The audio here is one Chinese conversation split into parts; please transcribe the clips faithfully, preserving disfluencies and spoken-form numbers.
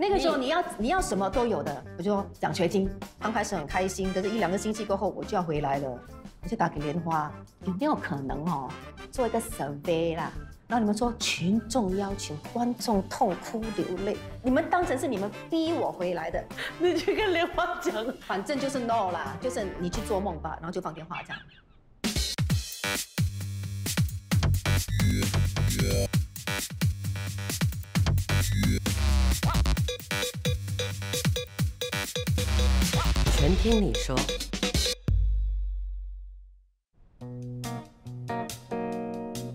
那个时候你要你要什么都有的。我就说奖学金，刚开始很开心，可是一两个星期过后我就要回来了，我就打给莲花，有没有可能哦，做一个 survey 啦？然后你们说群众要求，观众痛哭流泪，你们当成是你们逼我回来的，你去跟莲花讲，反正就是 no 啦，就是你去做梦吧，然后就放电话这样。 全听你说。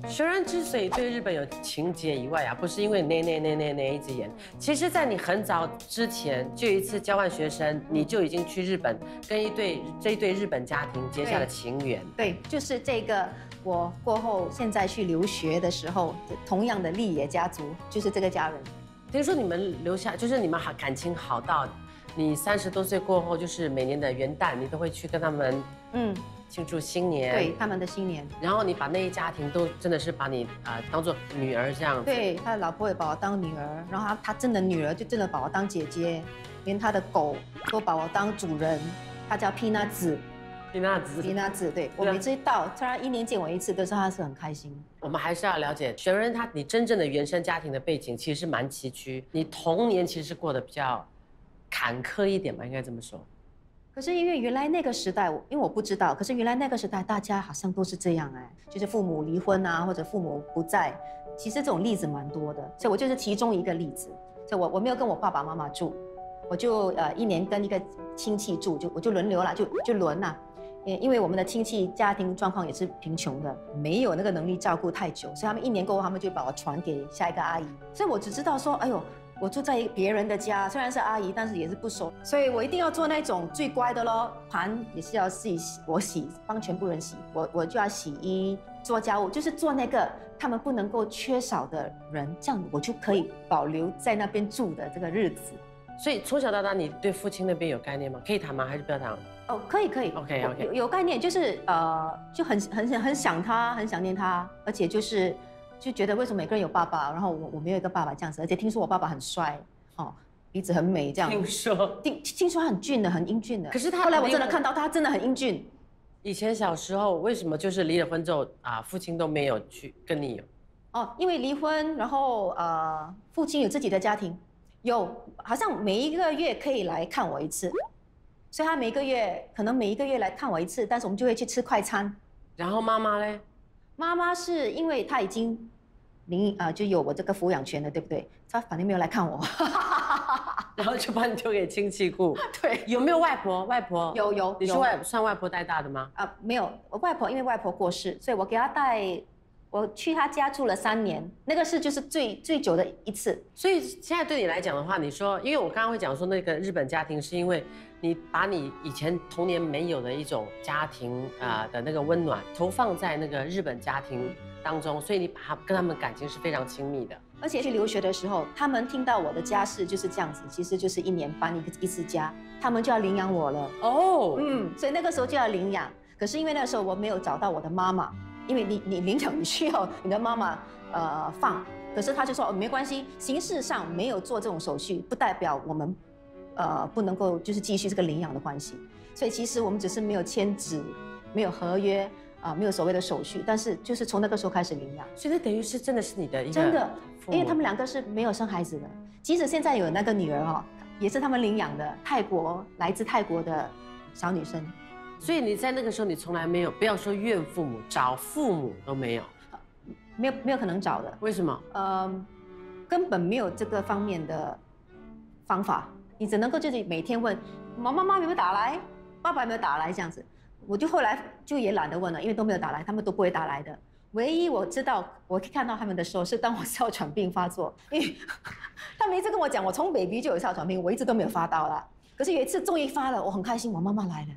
Sharon之所以对日本有情结以外啊，不是因为那那那那那一直演，其实在你很早之前就有一次交换学生，你就已经去日本跟一对这一对日本家庭结下了情缘。对，就是这个。 我过后现在去留学的时候，同样的立野家族就是这个家人。听说你们留下，就是你们好感情好到，你三十多岁过后，就是每年的元旦你都会去跟他们，嗯，庆祝新年，嗯、对他们的新年。然后你把那一家庭都真的是把你啊、呃、当做女儿这样子。对，他的老婆也把我当女儿，然后他他真的女儿就真的把我当姐姐，连他的狗都把我当主人，他叫皮娜子。 皮娜子，皮娜子，对我每次到，他一年见我一次，都是他是很开心。我们还是要了解Sharon她你真正的原生家庭的背景其实蛮崎岖，你童年其实过得比较坎坷一点吧，应该这么说。可是因为原来那个时代，因为我不知道，可是原来那个时代大家好像都是这样哎，就是父母离婚啊，或者父母不在，其实这种例子蛮多的，所以我就是其中一个例子。所以我我没有跟我爸爸妈妈住，我就呃一年跟一个亲戚住，就我就轮流啦，就就轮啦。 因为我们的亲戚家庭状况也是贫穷的，没有那个能力照顾太久，所以他们一年过后，他们就把我传给下一个阿姨。所以我只知道说，哎呦，我住在别人的家，虽然是阿姨，但是也是不熟，所以我一定要做那种最乖的咯。盘也是要自己洗，我洗，帮全部人洗，我我就要洗衣、做家务，就是做那个他们不能够缺少的人，这样我就可以保留在那边住的这个日子。 所以从小到大，你对父亲那边有概念吗？可以谈吗？还是不要谈？哦，可以可以。OK OK。有有概念，就是呃，就很很想很想他，很想念他，而且就是就觉得为什么每个人有爸爸，然后我我没有一个爸爸这样子，而且听说我爸爸很帅，哦，鼻子很美这样。听说听听说他很俊的，很英俊的。可是他后来我真的看到他真的很英俊。以前小时候为什么就是离了婚之后啊，父亲都没有去跟你有？哦，因为离婚，然后呃，父亲有自己的家庭。 有，好像每一个月可以来看我一次，所以他每个月可能每一个月来看我一次，但是我们就会去吃快餐。然后妈妈嘞？妈妈是因为她已经领啊、呃、就有我这个抚养权了，对不对？她反正没有来看我，然后就把你丢给亲戚顾。对，有没有外婆？外婆有有，你是外算外婆带大的吗？啊、呃，没有，我外婆因为外婆过世，所以我给她带。 我去他家住了三年，那个是就是最最久的一次。所以现在对你来讲的话，你说，因为我刚刚会讲说那个日本家庭，是因为你把你以前童年没有的一种家庭啊、呃、的那个温暖投放在那个日本家庭当中，所以你把他跟他们感情是非常亲密的。而且去留学的时候，他们听到我的家事就是这样子，其实就是一年搬一一次家，他们就要领养我了。哦，嗯，所以那个时候就要领养，可是因为那个时候我没有找到我的妈妈。 因为你你领养你需要你的妈妈呃放，可是他就说、哦、没关系，形式上没有做这种手续，不代表我们呃不能够就是继续这个领养的关系。所以其实我们只是没有签纸，没有合约啊、呃，没有所谓的手续，但是就是从那个时候开始领养。所以那等于是真的是你的一个真的，因为他们两个是没有生孩子的，即使现在有那个女儿哈、哦，也是他们领养的，泰国来自泰国的小女生。 所以你在那个时候，你从来没有，不要说怨父母，找父母都没有，没有没有可能找的。为什么？呃，根本没有这个方面的方法，你只能够就是每天问，妈妈妈有没有打来，爸爸有没有打来这样子。我就后来就也懒得问了，因为都没有打来，他们都不会打来的。唯一我知道我可以看到他们的时候，是当我哮喘病发作，因为他们一直跟我讲，我从 baby 就有哮喘病，我一直都没有发到啦。可是有一次终于发了，我很开心，我妈妈来了。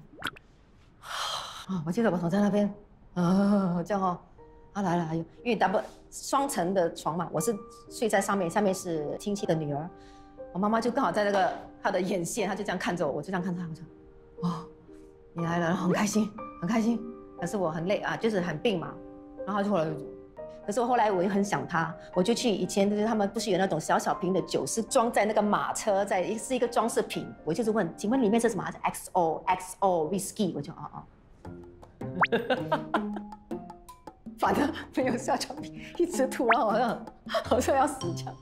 啊！我记得我躺在那边，啊，这样哦，啊来了，还有因为 double 双层的床嘛，我是睡在上面，下面是亲戚的女儿，我妈妈就刚好在那个她的眼线，她就这样看着我，我就这样看着她，我说，哦，你来了，很开心，很开心，可是我很累啊，就是很病嘛，然后就后来可是我后来我又很想他，我就去以前就是他们不是有那种小小瓶的酒，是装在那个马车，在是一个装饰品。我就是问，请问里面是什么 ？X O X O whisky， 我就哦哦。反正没有下场，一直吐，然后好像好像要死掉。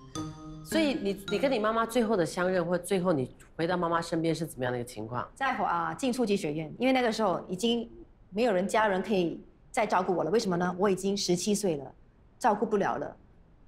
所以你你跟你妈妈最后的相认，或最后你回到妈妈身边是怎么样的一个情况？在啊进初级学院，因为那个时候已经没有人家人可以再照顾我了，为什么呢？我已经十七岁了。 照顾不了了，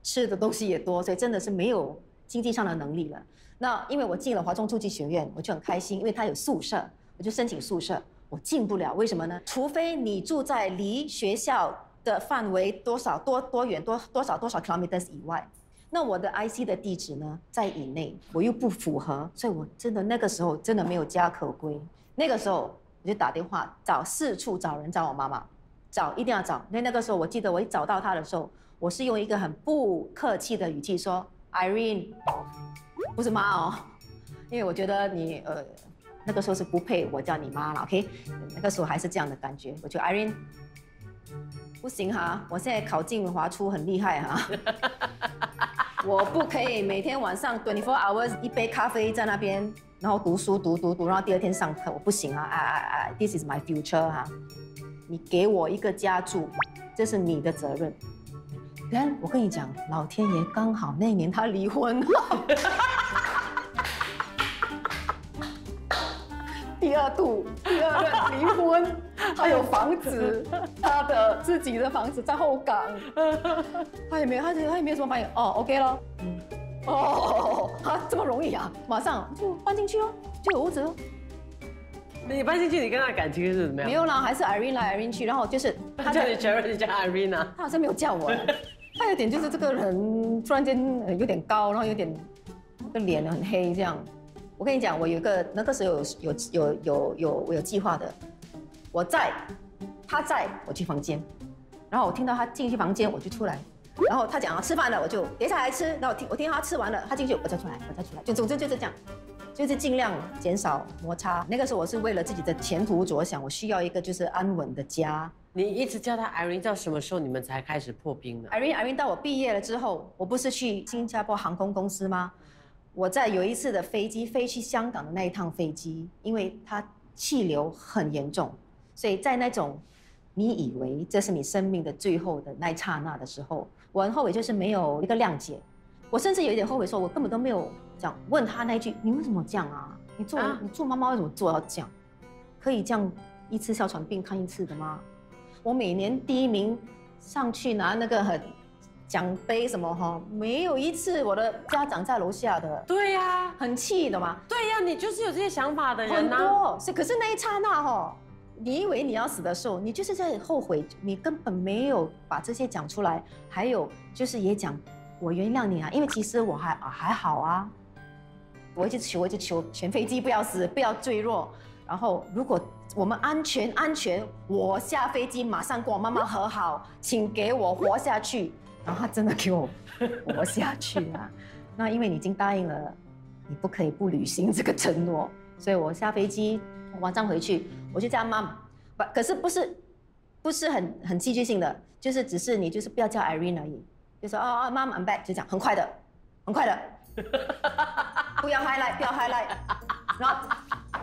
吃的东西也多，所以真的是没有经济上的能力了。那因为我进了华中初级学院，我就很开心，因为它有宿舍，我就申请宿舍。我进不了，为什么呢？除非你住在离学校的范围多少多多远多多少多少 kilometers 以外。那我的 I C 的地址呢，在以内，我又不符合，所以我真的那个时候真的没有家可归。那个时候我就打电话找四处找人找我妈妈，找一定要找，因为那个时候我记得我一找到她的时候。 我是用一个很不客气的语气说 ，Irene， 不是妈哦，因为我觉得你呃那个时候是不配我叫你妈了 ，OK？ 那个时候还是这样的感觉，我觉得 Irene 不行哈、啊，我现在考进华初很厉害哈、啊，我不可以每天晚上twenty-four hours 一杯咖啡在那边，然后读书读读读，然后第二天上课，我不行啊啊啊啊 ！This is my future 哈、啊，你给我一个家住，这是你的责任。 然，我跟你讲，老天爷刚好那年他离婚了，第二度、第二任离婚，他有房子，他的自己的房子在后港，他也没有，他也他也没有什么反应，哦 ，OK 咯，嗯，哦，他这么容易啊，马上就搬进去哦，就有屋子哦。你搬进去，你跟他的感情是怎么样？没有啦，还是 Irene 来 Irene 去，然后就是他叫你 Sharon， 你叫 Irene 啊，他好像没有叫我。 他有点就是这个人突然间有点高，然后有点个脸很黑这样。我跟你讲，我有一个那个时候有有有有有我有计划的，我在，他在我去房间，然后我听到他进去房间我就出来，然后他讲啊吃饭了我就等一下来吃，然后我听我听他吃完了他进去我再出来我再出来，就总之就是这样，就是尽量减少摩擦。那个时候我是为了自己的前途着想，我需要一个就是安稳的家。 你一直叫她 Irene， 到什么时候你们才开始破冰呢 ？Irene Irene 到我毕业了之后，我不是去新加坡航空公司吗？我在有一次的飞机飞去香港的那一趟飞机，因为它气流很严重，所以在那种你以为这是你生命的最后的那一刹那的时候，我很后悔，就是没有一个谅解。我甚至有一点后悔，说我根本都没有讲问她那一句：“你为什么这样啊？你做、啊、你做妈妈为什么做到这样？可以这样一次哮喘病看一次的吗？” 我每年第一名上去拿那个奖杯什么哈，没有一次我的家长在楼下的。对呀、啊，很气的嘛。对呀、啊，你就是有这些想法的人呐、啊。很多是，可是那一刹那哈、哦，你以为你要死的时候，你就是在后悔，你根本没有把这些讲出来。还有就是也讲，我原谅你啊，因为其实我还、啊、还好啊。我一直求，我一直求，全飞机不要死，不要坠落。然后如果。 我们安全，安全！我下飞机马上跟我妈妈和好，请给我活下去。然后他真的给我活下去啊！那因为你已经答应了，你不可以不履行这个承诺，所以我下飞机晚上回去，我就叫妈妈，不，可是不是，不是很很戏剧性的，就是只是你就是不要叫 Irene 而已，就说哦哦，妈妈 I'm back， 就这样，很快的，很快的，不要 highlight， 不要 highlight， 然后。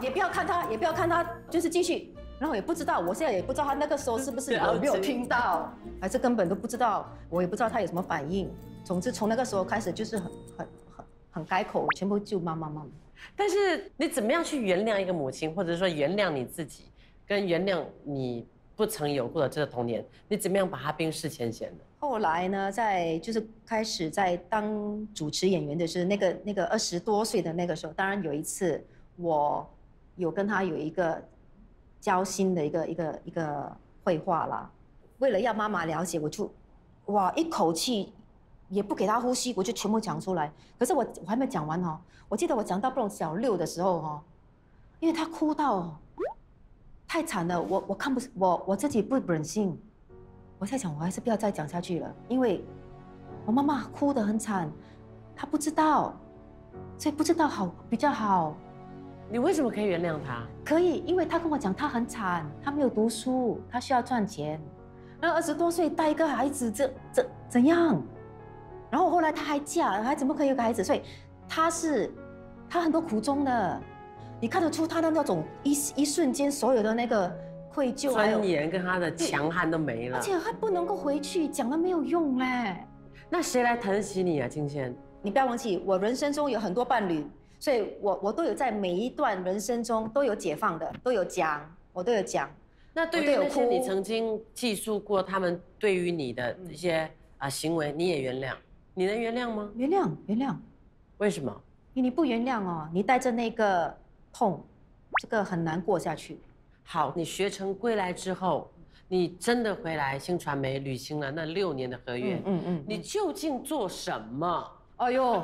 也不要看他，也不要看他，就是继续，然后也不知道，我现在也不知道他那个时候是不是有没有听到，还是根本都不知道，我也不知道他有什么反应。总之从那个时候开始就是很很很很改口，全部就妈妈妈妈。但是你怎么样去原谅一个母亲，或者说原谅你自己，跟原谅你不曾有过的这个童年，你怎么样把它冰释前嫌呢？后来呢，在就是开始在当主持演员的是那个那个二十多岁的那个时候，当然有一次我。 有跟他有一个交心的一个一个一个绘画啦，为了要妈妈了解，我就哇一口气也不给他呼吸，我就全部讲出来。可是我我还没讲完哦，我记得我讲到不懂小六的时候哦，因为他哭到太惨了，我我看不我我自己不忍心，我在想我还是不要再讲下去了，因为我妈妈哭得很惨，她不知道，所以不知道好比较好。 你为什么可以原谅他？可以，因为他跟我讲他很惨，他没有读书，他需要赚钱，然后二十多岁带一个孩子，这这怎样？然后后来她还嫁了，还怎么可以有个孩子？所以她是她很多苦衷的，你看得出她的那种一一瞬间所有的那个愧疚、尊严跟她的强悍都没了，而且她不能够回去，讲了没有用嘞。那谁来疼惜你啊，金仙？你不要忘记，我人生中有很多伴侣。 所以我，我我都有在每一段人生中都有解放的，都有讲，我都有讲。那对于那些你曾经记述过他们对于你的一些啊行为，你也原谅？你能原谅吗？原谅，原谅。为什么？因为你不原谅哦，你带着那个痛，这个很难过下去。好，你学成归来之后，你真的回来新传媒履行了那六年的合约，嗯嗯，嗯嗯你究竟做什么？哎呦。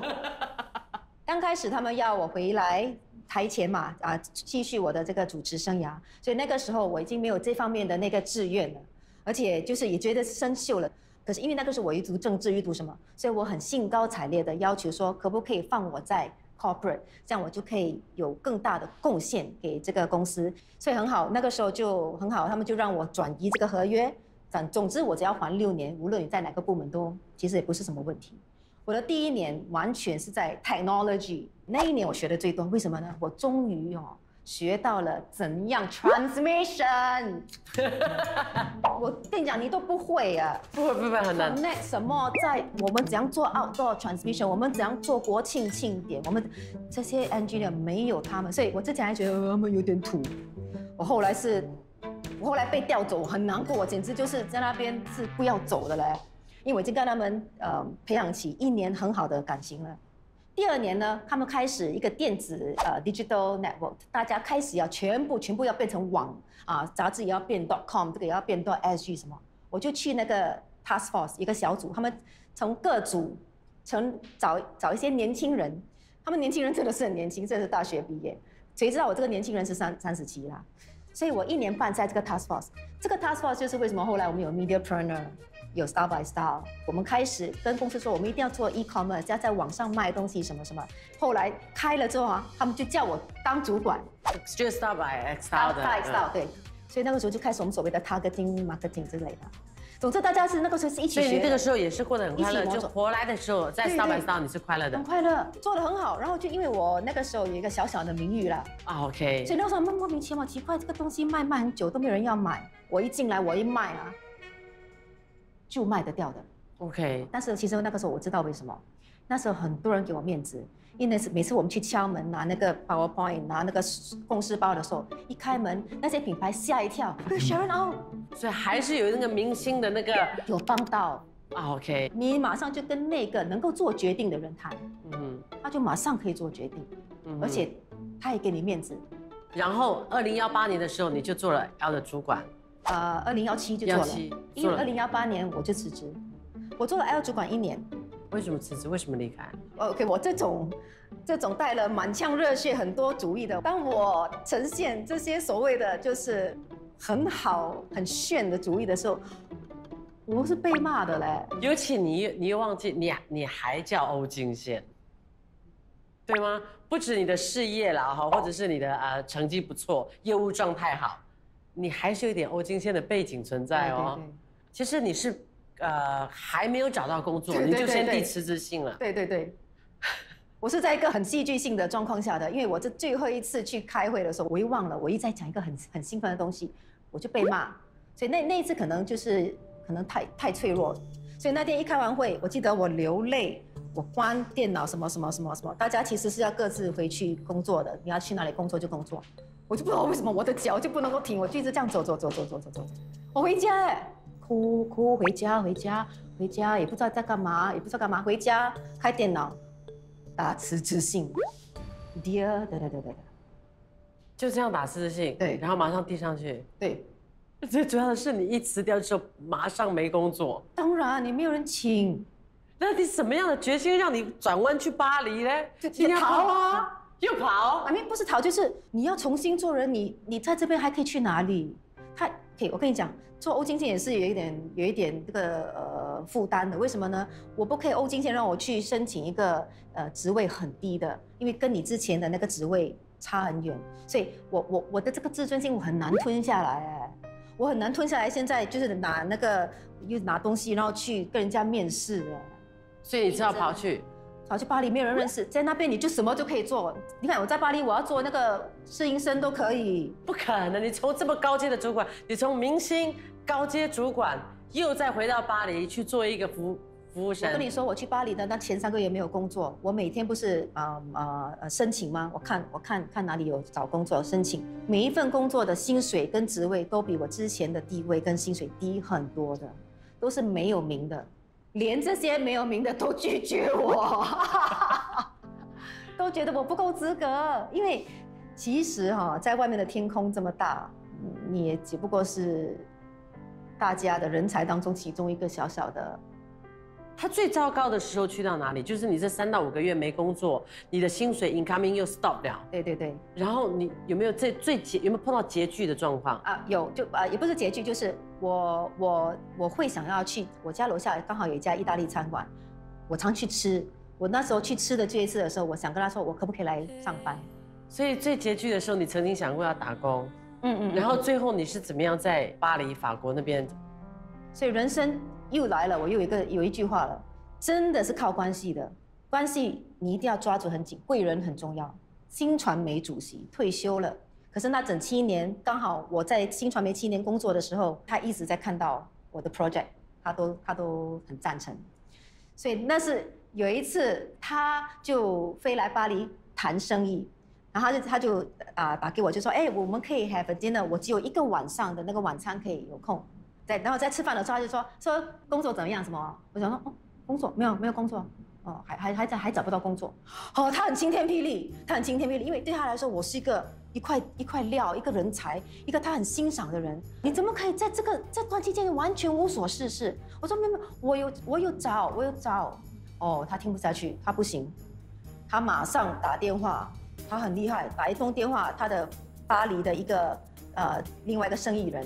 刚开始他们要我回来台前嘛，啊，继续我的这个主持生涯，所以那个时候我已经没有这方面的那个志愿了，而且就是也觉得生锈了。可是因为那个时候我又读政治，又读什么，所以我很兴高采烈的要求说，可不可以放我在 corporate， 这样我就可以有更大的贡献给这个公司。所以很好，那个时候就很好，他们就让我转移这个合约。反总之我只要还六年，无论你在哪个部门都其实也不是什么问题。 我的第一年完全是在 technology， 那一年我学的最多，为什么呢？我终于哦学到了怎样 transmission。我跟你讲，你都不会啊！不会不会很难。那什么在我们怎样做 outdoor transmission， 我们怎样做国庆庆典，我们这些 engineer 没有他们，所以我之前还觉得他们有点土。我后来是，我后来被调走，很难过，我简直就是在那边是不要走的嘞。 因为我已经跟他们呃培养起一年很好的感情了。第二年呢，他们开始一个电子呃 digital network， 大家开始要全部全部要变成网啊，杂志也要变 dot com， 这个也要变 dot S G 什么。我就去那个 task force 一个小组，他们从各组从找找一些年轻人，他们年轻人真的是很年轻，真的是大学毕业。谁知道我这个年轻人是三三十七啦？所以我一年半在这个 task force， 这个 task force 就是为什么后来我们有 mediapreneur。 有 Star by Star， 我们开始跟公司说，我们一定要做 e-commerce， 要在网上卖东西什么什么。后来开了之后啊，他们就叫我当主管，就是 Star by Star 的。Star by Star 对，所以那个时候就开始我们所谓的 targeting、marketing 之类的。总之，大家是那个时候是一起学。所以你那个时候也是过得很快乐，就活来的时候在 Star by Star 你是快乐的，很快乐，做得很好。然后就因为我那个时候有一个小小的名誉啦 ，OK。所以那时候莫名其妙，奇怪，这个东西卖卖很久都没有人要买，我一进来我一卖啊。 就卖得掉的 ，OK。但是其实那个时候我知道为什么，那时候很多人给我面子，因为每次我们去敲门拿那个 PowerPoint 拿那个公司包的时候，一开门那些品牌吓一跳 ，Sharon Au， 所以还是有那个明星的那个有帮到 ，OK。你马上就跟那个能够做决定的人谈，嗯，他就马上可以做决定，嗯，而且他也给你面子。然后二零幺八年的时候你就做了 L 的主管。 呃，二零幺七就做了，因为二零幺八年我就辞职，我做了 L 主管一年。为什么辞职？为什么离开 ？OK， 我这种，这种带了满腔热血、很多主意的，当我呈现这些所谓的就是很好、很炫的主意的时候，我是被骂的嘞。尤其你，你又忘记你，你还叫欧金仙，对吗？不止你的事业啦，哈，或者是你的呃成绩不错，业务状态好。 你还是有点欧金仙的背景存在哦。对对对其实你是呃还没有找到工作，对对对对你就先递辞职信了。对对对，我是在一个很戏剧性的状况下的，因为我这最后一次去开会的时候，我又忘了，我一直在讲一个很很兴奋的东西，我就被骂。所以那那一次可能就是可能太太脆弱，所以那天一开完会，我记得我流泪，我关电脑什么什么什么什么，大家其实是要各自回去工作的，你要去哪里工作就工作。 我就不知道为什么我的脚就不能够停，我就一直这样走走走走走走走，我回家哎，哭哭回家回家回家也不知道在干嘛，也不知道干嘛，回家开电脑，打辞职信 ，Dear 对对对对，就这样打辞职信，对，然后马上递上去，对，最主要的是你一辞掉之后马上没工作，当然你没有人请，那你什么样的决心让你转弯去巴黎呢？今天逃啊！ 又跑？I mean，不是逃，就是你要重新做人。你你在这边还可以去哪里？他可以，我跟你讲，做欧金仙也是有一点有一点这个呃负担的。为什么呢？我不可以欧金仙让我去申请一个呃职位很低的，因为跟你之前的那个职位差很远，所以我我我的这个自尊心我很难吞下来哎。我很难吞下来。现在就是拿那个又拿东西，然后去跟人家面试的，所以你知道跑去跑去巴黎没有人认识，在那边你就什么都可以做。你看我在巴黎，我要做那个试音生都可以。不可能，你从这么高阶的主管，你从明星高阶主管，又再回到巴黎去做一个服务。 我跟你说，我去巴黎的那前三个月没有工作，我每天不是啊啊、呃呃、申请吗？我看我看看哪里有找工作申请，每一份工作的薪水跟职位都比我之前的地位跟薪水低很多的，都是没有名的，连这些没有名的都拒绝我，都觉得我不够资格。因为其实哈、哦，在外面的天空这么大，你也只不过是大家的人才当中其中一个小小的。 他最糟糕的时候去到哪里？就是你这三到五个月没工作，你的薪水 incoming 又 stop 了。对对对。然后你有没有这最结有没有碰到拮据的状况啊？有，就啊、呃、也不是拮据，就是我我我会想要去我家楼下刚好有一家意大利餐馆，我常去吃。我那时候去吃的这一次的时候，我想跟他说我可不可以来上班。所以最拮据的时候，你曾经想过要打工，嗯 嗯, 嗯。然后最后你是怎么样在巴黎法国那边？所以人生。 又来了，我又有一个有一句话了，真的是靠关系的，关系你一定要抓住很紧，贵人很重要。新传媒主席退休了，可是那整七年刚好我在新传媒七年工作的时候，他一直在看到我的 project， 他都他都很赞成，所以那是有一次他就飞来巴黎谈生意，然后他就他就啊、呃、打给我就说，哎，我们可以 have a dinner， 我只有一个晚上的那个晚餐可以有空。 然后在吃饭的时候，他就说说工作怎么样？什么？我想说哦，工作没有没有工作，哦，还还还找还找不到工作。哦，他很晴天霹雳，他很晴天霹雳，因为对他来说，我是一个一块一块料，一个人才，一个他很欣赏的人。你怎么可以在这个这段期间完全无所事事？我说没有没有，我有我有找我有找。哦，他听不下去，他不行，他马上打电话，他很厉害，打一通电话，他的巴黎的一个呃另外一个生意人。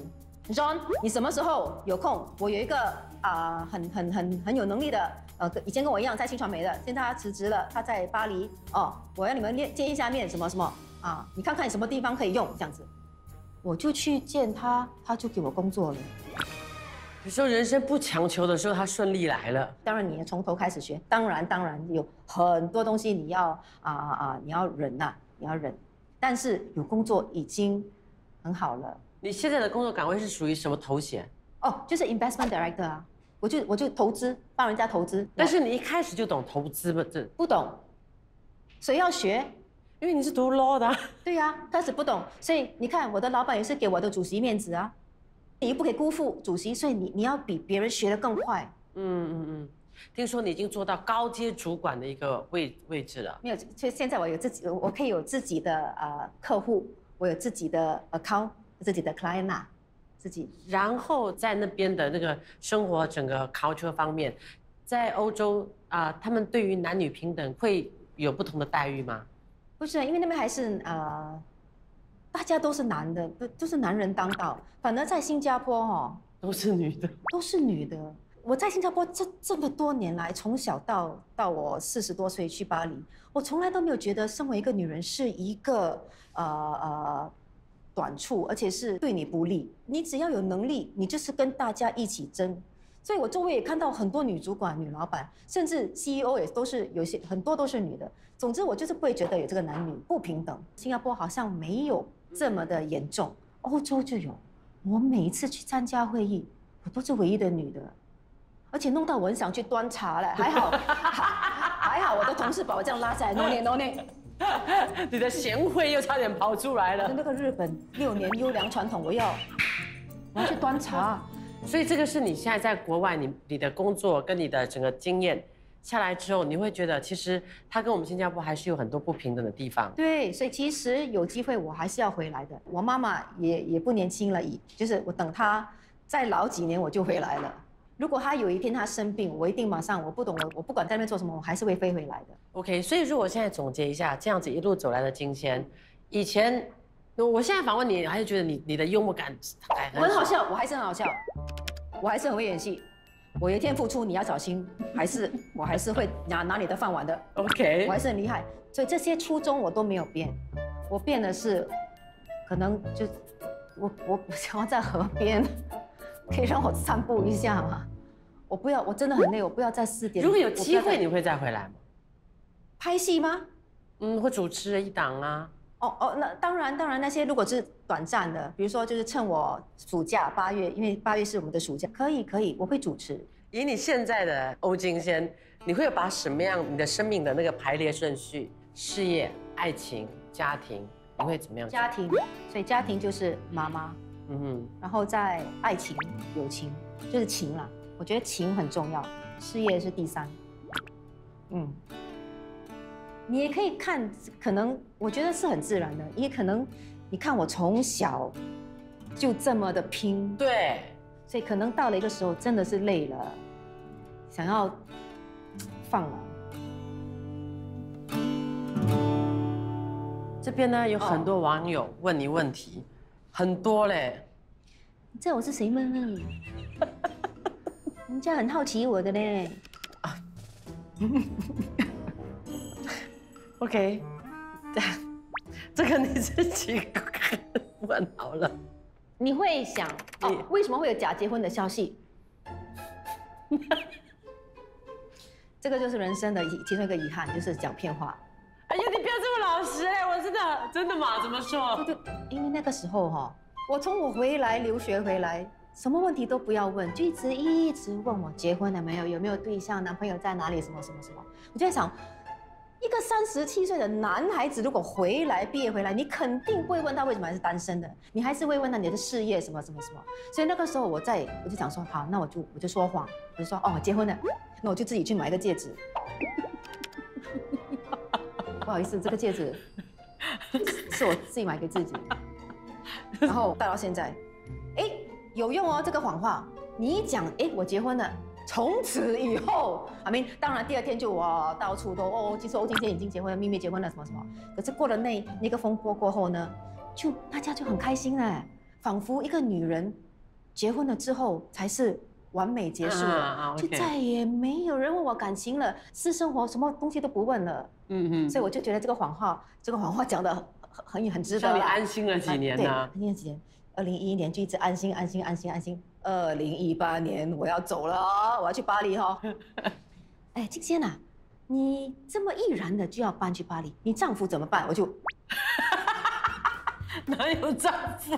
John， 你什么时候有空？我有一个啊、呃，很很很很有能力的，呃，以前跟我一样在新传媒的，现在他辞职了，他在巴黎哦，我要你们见一下面，什么什么啊，你看看有什么地方可以用这样子，我就去见他，他就给我工作了。有时候人生不强求的时候，他顺利来了。当然，你要从头开始学，当然当然有很多东西你要啊啊，你要忍呐、啊，你要忍，但是有工作已经很好了。 你现在的工作岗位是属于什么头衔？哦，就是 investment director 啊，我就我就投资，帮人家投资。但是你一开始就懂投资吗？这不懂，谁要学？因为你是读 law 的、啊。对呀、啊，开始不懂，所以你看我的老板也是给我的主席面子啊，你又不可以辜负主席，所以你你要比别人学得更快。嗯嗯嗯，听说你已经做到高阶主管的一个位位置了。没有，就现在我有自己，我可以有自己的呃客户，我有自己的 account。 自己的 client 啊，自己，然后在那边的那个生活整个 culture 方面，在欧洲啊、呃，他们对于男女平等会有不同的待遇吗？不是，因为那边还是呃，大家都是男的，都都是男人当道。反而在新加坡哈、哦，都是女的，都是女的。我在新加坡这这么多年来，从小到到我四十多岁去巴黎，我从来都没有觉得身为一个女人是一个呃呃。 短处，而且是对你不利。你只要有能力，你就是跟大家一起争。所以我周围也看到很多女主管、女老板，甚至 C E O 也都是有些很多都是女的。总之，我就是不会觉得有这个男女不平等。新加坡好像没有这么的严重，欧洲就有。我每一次去参加会议，我都是唯一的女的，而且弄到我很想去端茶了。还好，还好我的同事把我这样拉下来，no 呢 no 呢。 你的贤惠又差点跑出来了。那个日本六年优良传统，我要我要去端茶。所以这个是你现在在国外，你你的工作跟你的整个经验下来之后，你会觉得其实它跟我们新加坡还是有很多不平等的地方。对，所以其实有机会我还是要回来的。我妈妈也也不年轻了，就是我等她再老几年我就回来了。 如果他有一天他生病，我一定马上，我不懂，我我不管在那边做什么，我还是会飞回来的。OK， 所以如果现在总结一下，这样子一路走来的今天，以前，我现在访问你，还是觉得你你的幽默感，我很好笑，我还是很好笑，我还是很会演戏，我有一天付出你要小心，还是我还是会拿拿你的饭碗的。OK， 我还是很厉害，所以这些初衷我都没有变，我变的是，可能就我我想要在河边，可以让我散步一下吗？我不要，我真的很累，我不要在四点。如果有机会，你会再回来吗？拍戏吗？嗯，或主持一档啊。哦哦，那当然当然，那些如果是短暂的，比如说就是趁我暑假八月，因为八月是我们的暑假，可以可以，我会主持。以你现在的欧金仙，你会把什么样你的生命的那个排列顺序？事业、爱情、家庭。 你会怎么样？家庭，所以家庭就是妈妈，嗯哼，然后在爱情、友情，就是情啦。我觉得情很重要，事业是第三。嗯，你也可以看，可能我觉得是很自然的，也可能你看我从小就这么的拼，对，所以可能到了一个时候真的是累了，想要放了。 这边呢有很多网友问你问题，很多嘞。你知道我是谁吗？人家很好奇我的嘞。啊 ，OK， 这个你自己问好了。你会想哦，为什么会有假结婚的消息？这个就是人生的其中一个遗憾，就是讲骗话。 哎呀，你不要这么老实哎！我真的真的嘛？怎么说？对对，因为那个时候哈、哦，我从我回来留学回来，什么问题都不要问，就一直一直问我结婚了没有，有没有对象，男朋友在哪里，什么什么什么。我就在想，一个三十七岁的男孩子如果回来毕业回来，你肯定不会问他为什么还是单身的，你还是会问他你的事业什么什么什么。所以那个时候我在我就想说，好，那我就我就说谎，我就说哦结婚了，那我就自己去买一个戒指。 不好意思，这个戒指是我自己买给自己，然后戴到现在，哎，有用哦。这个谎话，你一讲，哎，我结婚了，从此以后，阿明，当然第二天就我到处都哦，其实我今天已经结婚了，秘密结婚了，什么什么。可是过了那那个风波过后呢，就大家就很开心哎，仿佛一个女人结婚了之后才是。 完美结束了，就再也没有人问我感情了，私生活什么东西都不问了。嗯嗯，所以我就觉得这个谎话，这个谎话讲的很很很值得。让你安心了几年呢？安心了几年。二零一一年就一直安心安心安心安心。二零一八年我要走了啊，我要去巴黎哈。哎，金仙啊，你这么毅然的就要搬去巴黎，你丈夫怎么办？我就，哪有丈夫？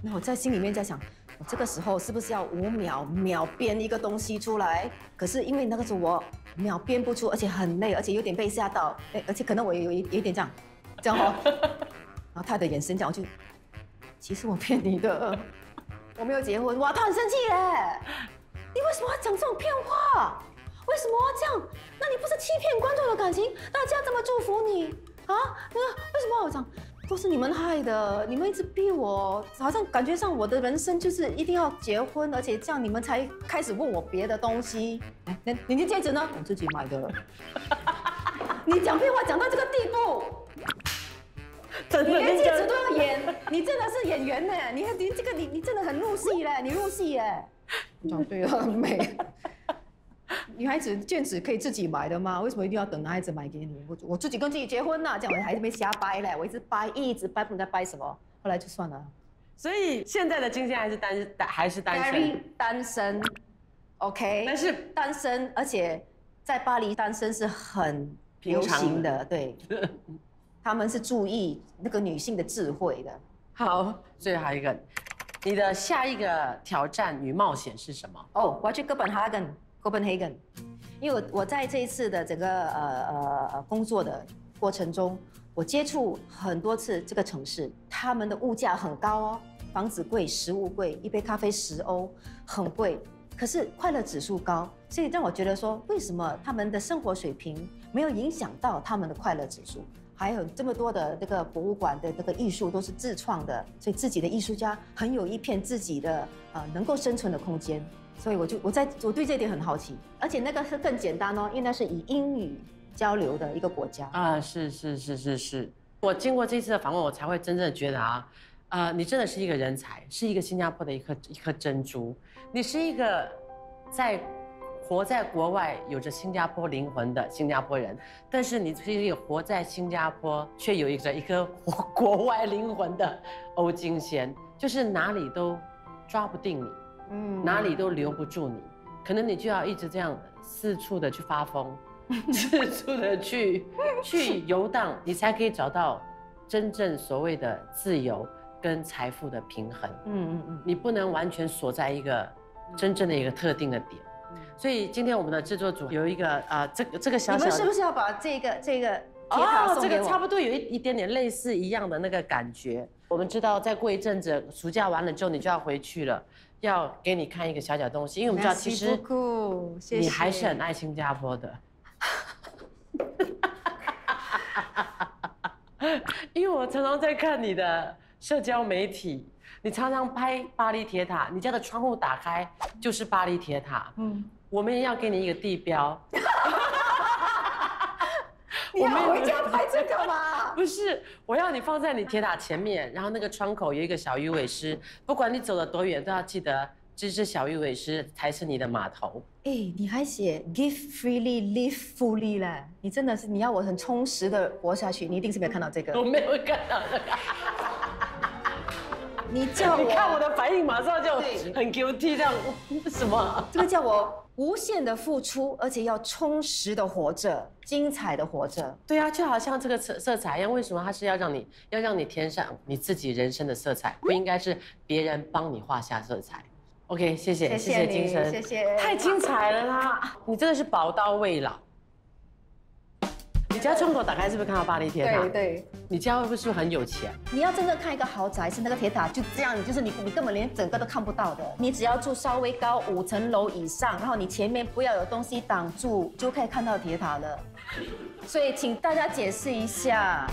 那我在心里面在想。 我这个时候是不是要五秒秒编一个东西出来？可是因为那个时候我秒编不出，而且很累，而且有点被吓到，哎，而且可能我有有有点这样，这样哦。然后他的眼神讲，我就，其实我骗你的，我没有结婚。哇，他很生气耶！你为什么要讲这种骗话？为什么要这样？那你不是欺骗观众的感情？大家这么祝福你啊？那为什么我讲？ 都是你们害的，你们一直逼我，好像感觉上我的人生就是一定要结婚，而且这样你们才开始问我别的东西。哎，那你的戒指呢？我自己买的。你讲屁话讲到这个地步，你连戒指都要演，你真的是演员呢？你看你这个你你真的很入戏嘞，你入戏耶。讲对了，美。女孩子戒指可以自己买的吗？为什么一定要等男孩子买给你？我我自己跟自己结婚呐、啊，这样我还是没瞎掰嘞，我一直掰，一直掰，不知道掰什么，后来就算了。所以现在的金仙还是单身，还是单身，单身 ，OK。但是单身，而且在巴黎单身是很流行的，对，他们是注意那个女性的智慧的。好，最后一个，你的下一个挑战与冒险是什么？哦， oh, 我要去哥本哈根。 Copenhagen， 因为我在这一次的整个呃呃工作的过程中，我接触很多次这个城市，他们的物价很高哦，房子贵，食物贵，一杯咖啡十欧，很贵。可是快乐指数高，所以让我觉得说，为什么他们的生活水平没有影响到他们的快乐指数？还有这么多的那个博物馆的那个艺术都是自创的，所以自己的艺术家很有一片自己的呃能够生存的空间。 所以我就我在我对这点很好奇，而且那个是更简单哦，因为那是以英语交流的一个国家啊，是是是是是，我经过这次的访问，我才会真正觉得啊，呃，你真的是一个人才，是一个新加坡的一颗一颗珍珠，你是一个在活在国外有着新加坡灵魂的新加坡人，但是你是一个活在新加坡却有着一颗国外灵魂的欧金贤，就是哪里都抓不定你，嗯，哪里都留不住你，可能你就要一直这样四处的去发疯，四处的去去游荡，你才可以找到真正所谓的自由跟财富的平衡。嗯嗯嗯，你不能完全锁在一个真正的一个特定的点。 所以今天我们的制作组有一个啊、呃，这个这个小小的，你们是不是要把这个这个铁塔送给我？哦，这个差不多有一一点点类似一样的那个感觉。我们知道，再过一阵子暑假完了之后，你就要回去了，要给你看一个小小东西，因为我们知道其实你还是很爱新加坡的。因为我常常在看你的社交媒体。 你常常拍巴黎铁塔，你家的窗户打开就是巴黎铁塔。嗯，我们要给你一个地标。你要回家拍这个吗？不是，我要你放在你铁塔前面，然后那个窗口有一个小鱼尾狮，不管你走了多远，都要记得这只小鱼尾狮才是你的码头。哎，你还写 give freely, live fully 嘞？你真的是你要我很充实的活下去，你一定是没有看到这个。我没有看到这个。 你叫我，你看我的反应，马上就很 guilty 这样，什么？这个叫我无限的付出，而且要充实的活着，精彩的活着。对啊，就好像这个色色彩一样，为什么它是要让你要让你填上你自己人生的色彩，不应该是别人帮你画下色彩。OK， 谢谢，谢谢金神，谢谢，太精彩了啦！你真的是宝刀未老。 你家窗口打开是不是看到巴黎铁塔？对对，你家会不会是不是很有钱？你要真正看一个豪宅，是那个铁塔就这样，就是你你根本连整个都看不到的。你只要住稍微高五层楼以上，然后你前面不要有东西挡住，就可以看到铁塔了。所以请大家解释一下。